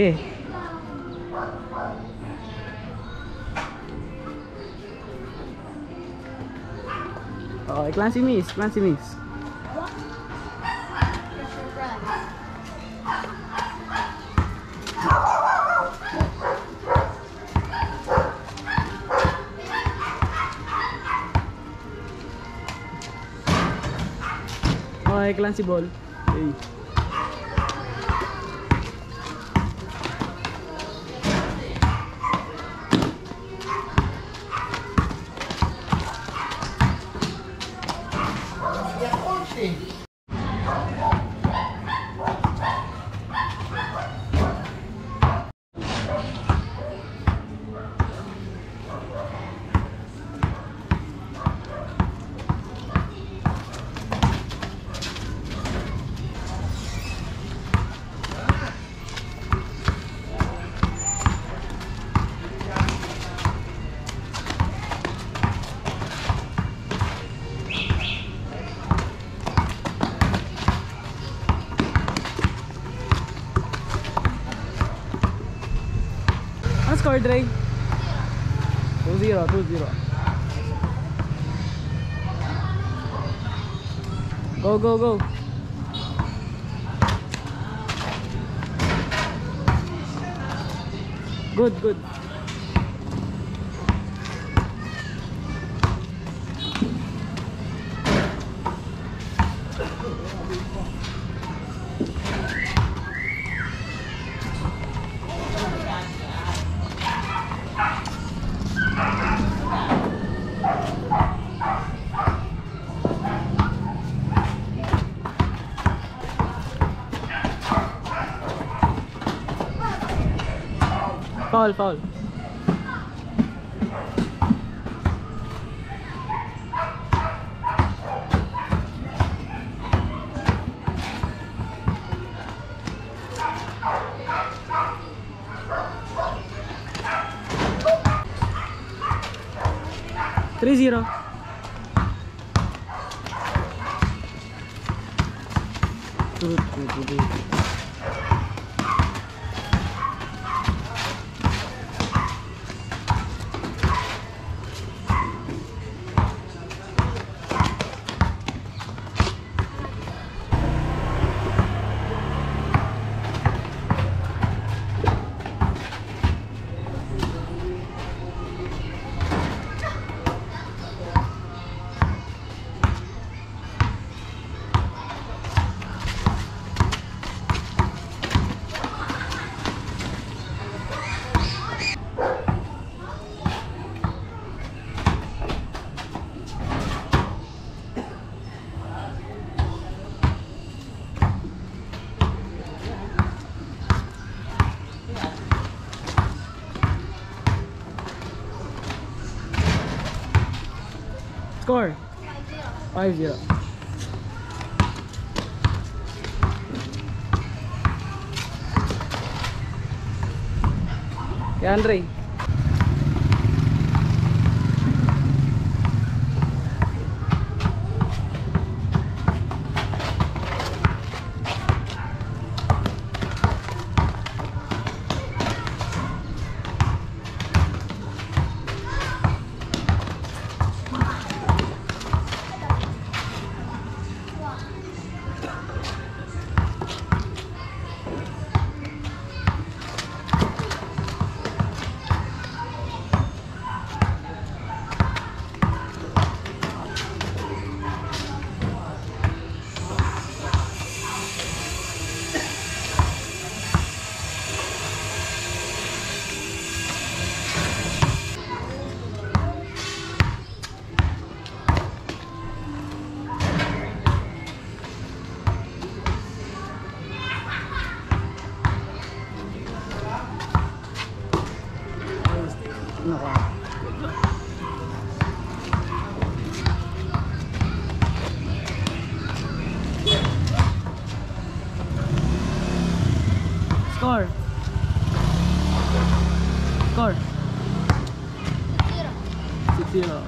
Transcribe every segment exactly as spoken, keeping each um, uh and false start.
qué? Oh, Clancy miss, Clancy miss. Oh, Clancy ball. Hey. Score Drake two zero, two zero. Go, go, go. Good, good. Foul, foul. three zero. Good, good, good. Score five zero. Yeah, Andrei. Score. Score. six zero.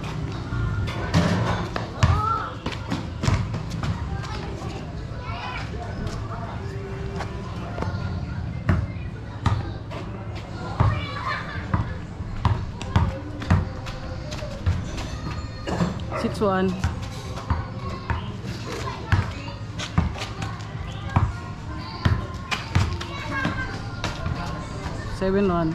one. seven one.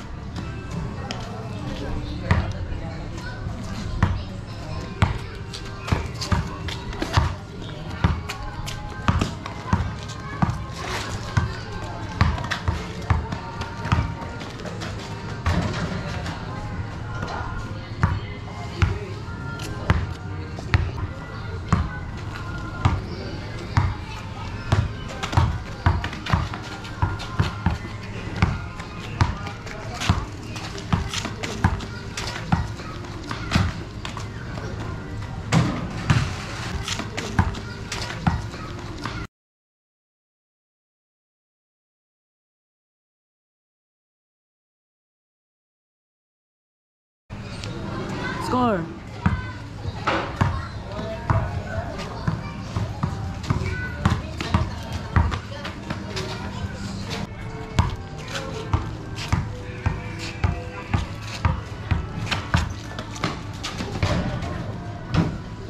Score.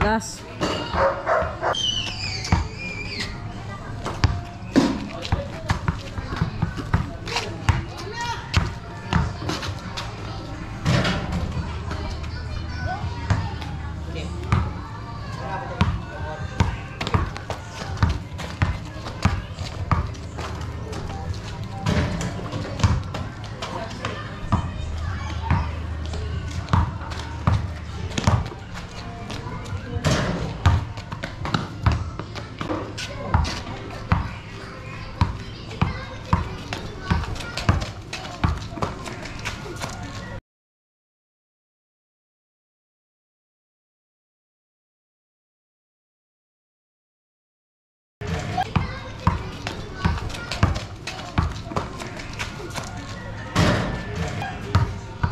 Last.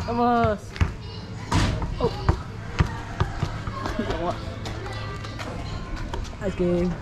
Vamos. Oh. Nice game.